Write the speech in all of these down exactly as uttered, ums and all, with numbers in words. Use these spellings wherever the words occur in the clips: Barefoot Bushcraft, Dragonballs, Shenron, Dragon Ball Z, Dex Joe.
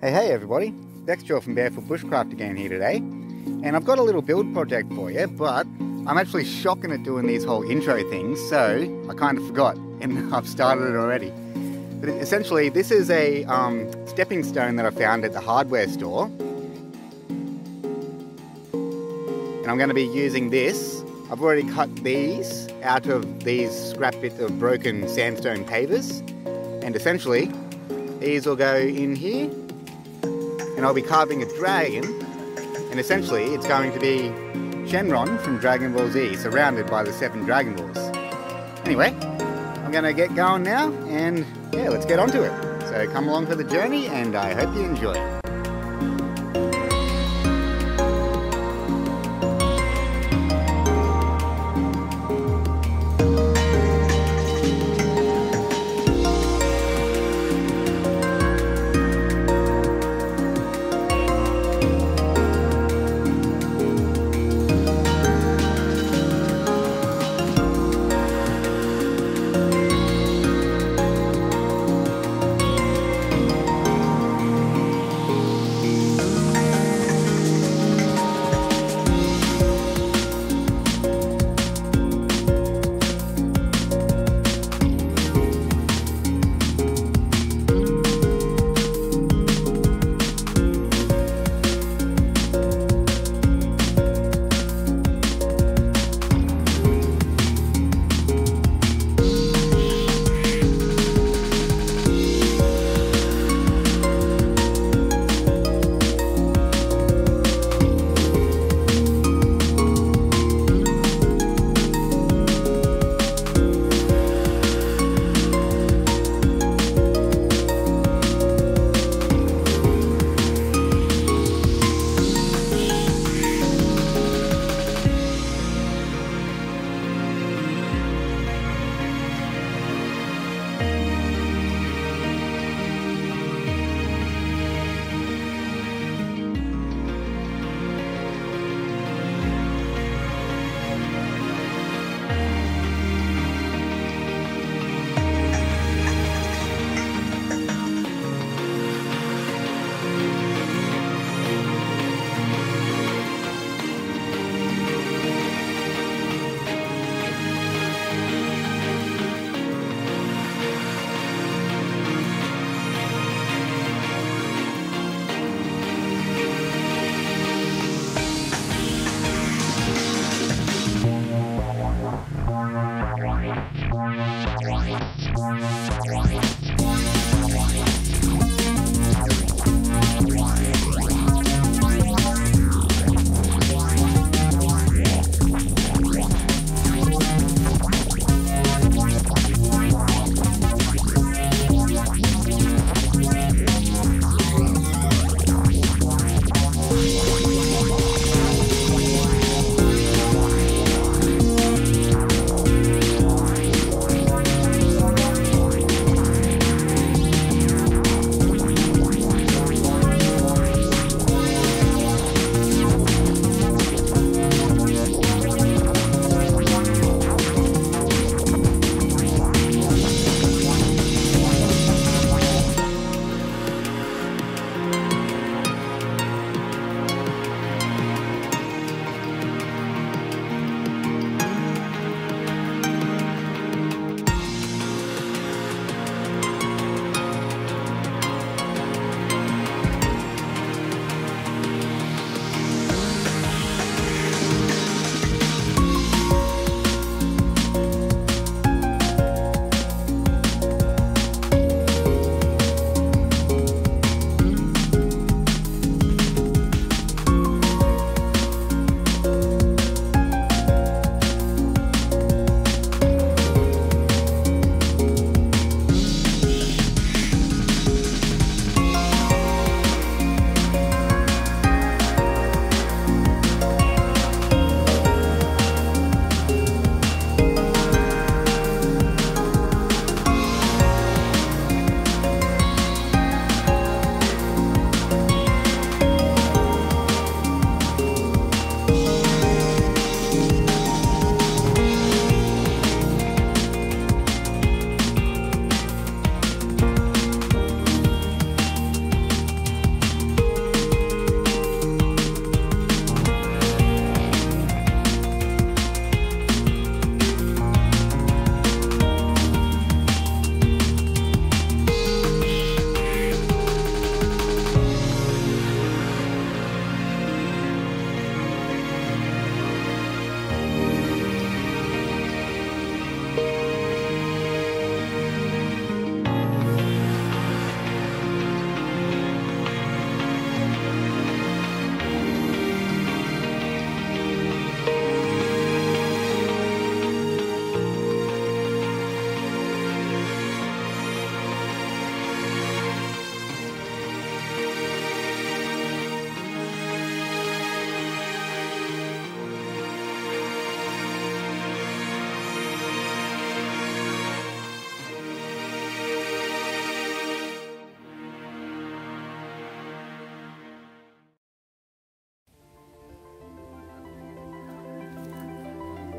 Hey hey everybody, Dex Joe from Barefoot Bushcraft again here today, and I've got a little build project for you, but I'm actually shocking at doing these whole intro things, so I kind of forgot and I've started it already. But essentially this is a um, stepping stone that I found at the hardware store, and I'm going to be using this. I've already cut these out of these scrap bits of broken sandstone pavers, and essentially these will go in here. And I'll be carving a dragon, and essentially it's going to be Shenron from Dragon Ball Z, surrounded by the seven Dragon Balls. Anyway, I'm going to get going now, and yeah, let's get on to it. So come along for the journey, and I hope you enjoy it.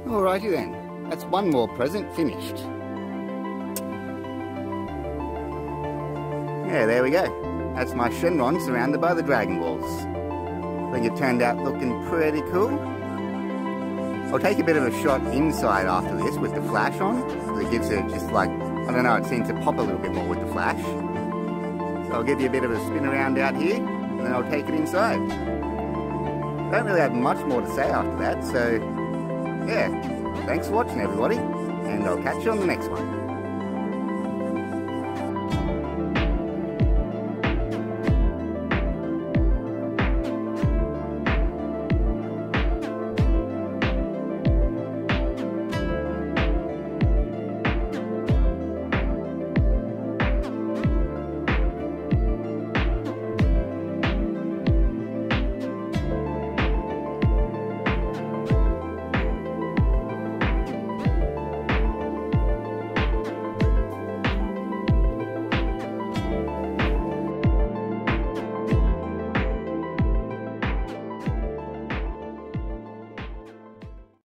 Alrighty then, that's one more present finished. Yeah, there we go. That's my Shenron surrounded by the Dragon Balls. I think it turned out looking pretty cool. I'll take a bit of a shot inside after this with the flash on, because it gives it just like, I don't know, it seems to pop a little bit more with the flash. So I'll give you a bit of a spin around out here, and then I'll take it inside. I don't really have much more to say after that, so yeah, thanks for watching everybody, and I'll catch you on the next one.